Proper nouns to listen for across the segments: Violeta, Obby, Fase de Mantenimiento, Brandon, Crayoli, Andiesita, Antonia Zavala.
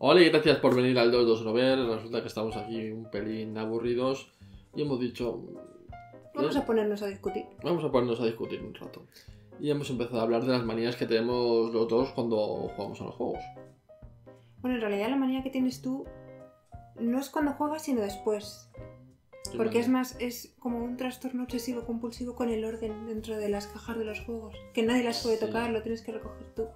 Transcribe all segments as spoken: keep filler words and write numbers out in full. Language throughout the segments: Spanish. Hola y gracias por venir al dos dos uno ver. Resulta que estamos aquí un pelín aburridos y hemos dicho... Vamos a ponernos a discutir. Vamos a ponernos a discutir un rato. Y hemos empezado a hablar de las manías que tenemos los dos cuando jugamos a los juegos. Bueno, en realidad la manía que tienes tú no es cuando juegas, sino después. Porque es más, es como un trastorno obsesivo compulsivo con el orden dentro de las cajas de los juegos. Que nadie las puede tocar, lo tienes que recoger tú.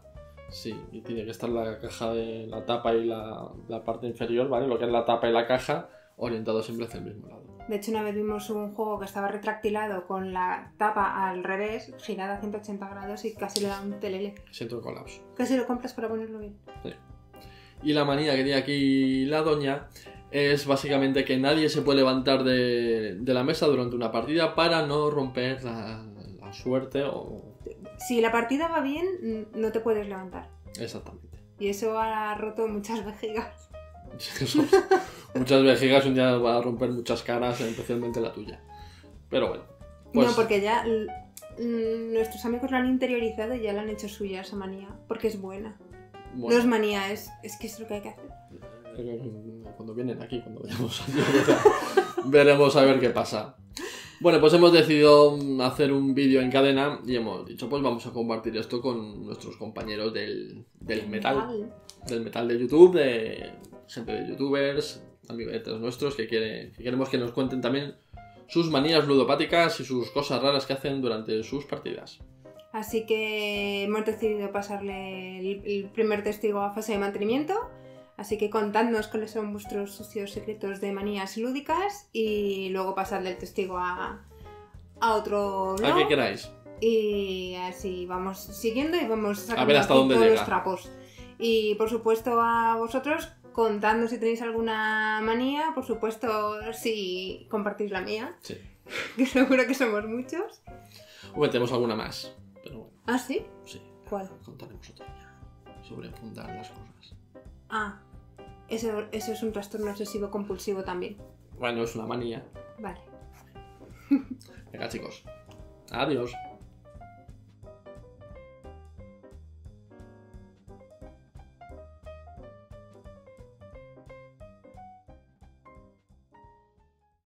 Sí, y tiene que estar la caja de la tapa y la, la parte inferior, ¿vale? Lo que es la tapa y la caja, orientado siempre hacia el mismo lado. De hecho, una vez vimos un juego que estaba retractilado con la tapa al revés, girada a ciento ochenta grados y casi le da un telele. Siento el colapso. Casi lo compras para ponerlo bien. Sí. Y la manía que tiene aquí la doña es básicamente que nadie se puede levantar de, de la mesa durante una partida para no romper la, la suerte o... Si la partida va bien, no te puedes levantar. Exactamente. Y eso ha roto muchas vejigas. Muchas vejigas, un día va a romper muchas caras, especialmente la tuya. Pero bueno. Pues... No, porque ya nuestros amigos la han interiorizado y ya la han hecho suya esa manía, porque es buena. Bueno. No es manía, es, es que es lo que hay que hacer. Cuando vienen aquí, cuando vayamos a... veremos a ver qué pasa. Bueno, pues hemos decidido hacer un vídeo en cadena y hemos dicho, pues vamos a compartir esto con nuestros compañeros del, del metal, metal. Del metal de YouTube, de gente de youtubers, amiguetes nuestros que, quiere, que queremos que nos cuenten también sus manías ludopáticas y sus cosas raras que hacen durante sus partidas. Así que hemos decidido pasarle el, el primer testigo a Fase de Mantenimiento. Así que contadnos cuáles son vuestros sucios secretos de manías lúdicas y luego pasadle el testigo a, a otro blog. A que queráis. Y así vamos siguiendo y vamos sacando a ver hasta dónde llega los trapos. Y por supuesto a vosotros, contadnos si tenéis alguna manía, por supuesto si compartís la mía. Sí. Que seguro que somos muchos. Bueno, tenemos alguna más, pero bueno. ¿Ah, sí? Sí. ¿Cuál? Contaremos otra día sobre apuntar las cosas. Ah, eso, eso es un trastorno obsesivo compulsivo también. Bueno, es una manía. Vale. Venga, chicos. Adiós.